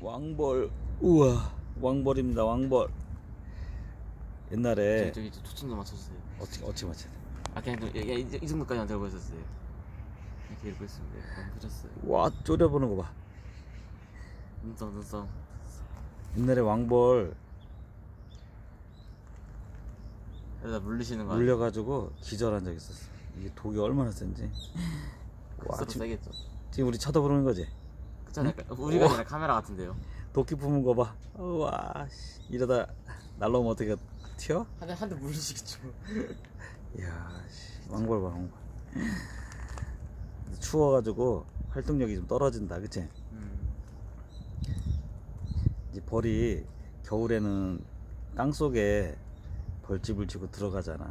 왕벌. 우와, 왕벌입니다. 왕벌. 옛날에 저기 초침 좀 맞춰주세요. 어떻게 맞춰야 돼? 아 그냥 좀, 야, 이 정도까지만 들고 있었어요. 이렇게 들고 있었는데 안 붙였어요. 와, 쪼려보는 거 봐. 눈썹. 옛날에 왕벌 물리시는 거 물려가지고 기절한 적 있었어. 이게 독이 얼마나 센지. 와, 세겠죠. 지금 우리 쳐다보는 거지? 그렇잖아요. 응? 우리가 아니라 카메라 같은데요. 도끼 품은 거 봐. 와, 이러다 날라오면 어떻게 튀어? 한 대 물리시겠죠. 이야, 왕벌 봐, 왕벌. 추워가지고 활동력이 좀 떨어진다, 그치? 이제 벌이 겨울에는 땅 속에 벌집을 치고 들어가잖아.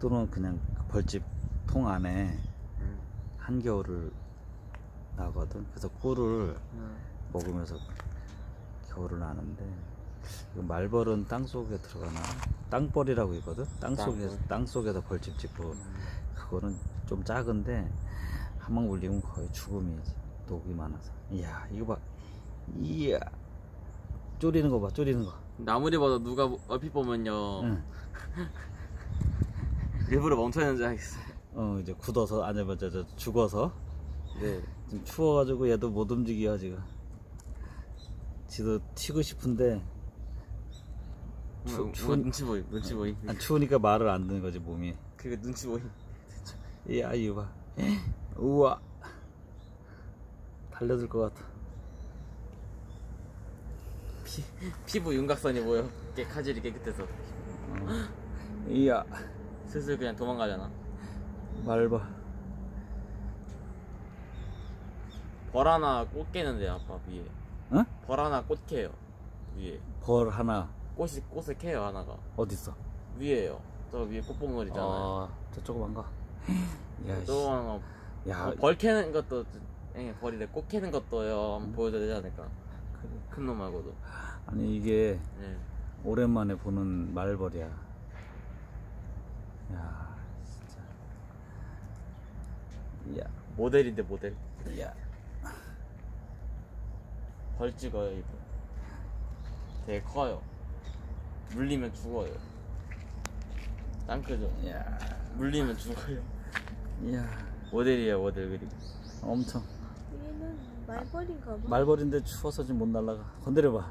또는 그냥 벌집 통 안에 한겨울을 나거든. 그래서 꿀을 먹으면서 겨울을 나는데, 말벌은 땅 속에 들어가나? 땅벌이라고 있거든. 땅 속에서 벌집 짓고. 그거는 좀 작은데 한방 물리면 거의 죽음이지, 독이 많아서. 이야, 이거 봐. 이야, 쪼리는 거 봐, 쪼리는 거. 아무리 봐도 누가 얼핏 보면요, 일부러 멈춰있는지 알겠어요. 이제 굳어서, 아니 맞아, 죽어서. 네, 지금 추워가지고 얘도 못 움직여 지금. 지도 튀고 싶은데 눈치 보임. 아, 추우니까 말을 안 듣는 거지 몸이. 그게 눈치 보임. 이야, 이거 봐. 우와, 달려들 것 같아. 피부 윤곽선이 보여. 카질이 깨끗해서. 이야, 슬슬 그냥 도망가려나? 말봐. 벌 하나 꽃 깨는데 아빠 위에. 응? 벌 하나 꽃 캐요 위에. 벌 하나. 꽃을 캐요 하나가. 어디 있어? 위에요. 저 위에 꽃봉오리 있잖아요. 저 조그만 거. 야, 조그만 거. 야, 벌 캐는 것도, 벌인데 꽃 캐는 것도요. 한번 보여줘야 되지 않을까? 큰 놈 말고도. 아니 이게 오랜만에 보는 말벌이야. 야, 진짜. 야, 모델인데 모델. 야, 벌 찍어요 이거. 되게 커요. 물리면 죽어요. 땅 크죠? 야, 물리면 죽어요. 야, 모델이에요 모델. 그리고 엄청. 말벌인가 봐. 말벌인데 추워서 지금 못 날라가. 건드려봐.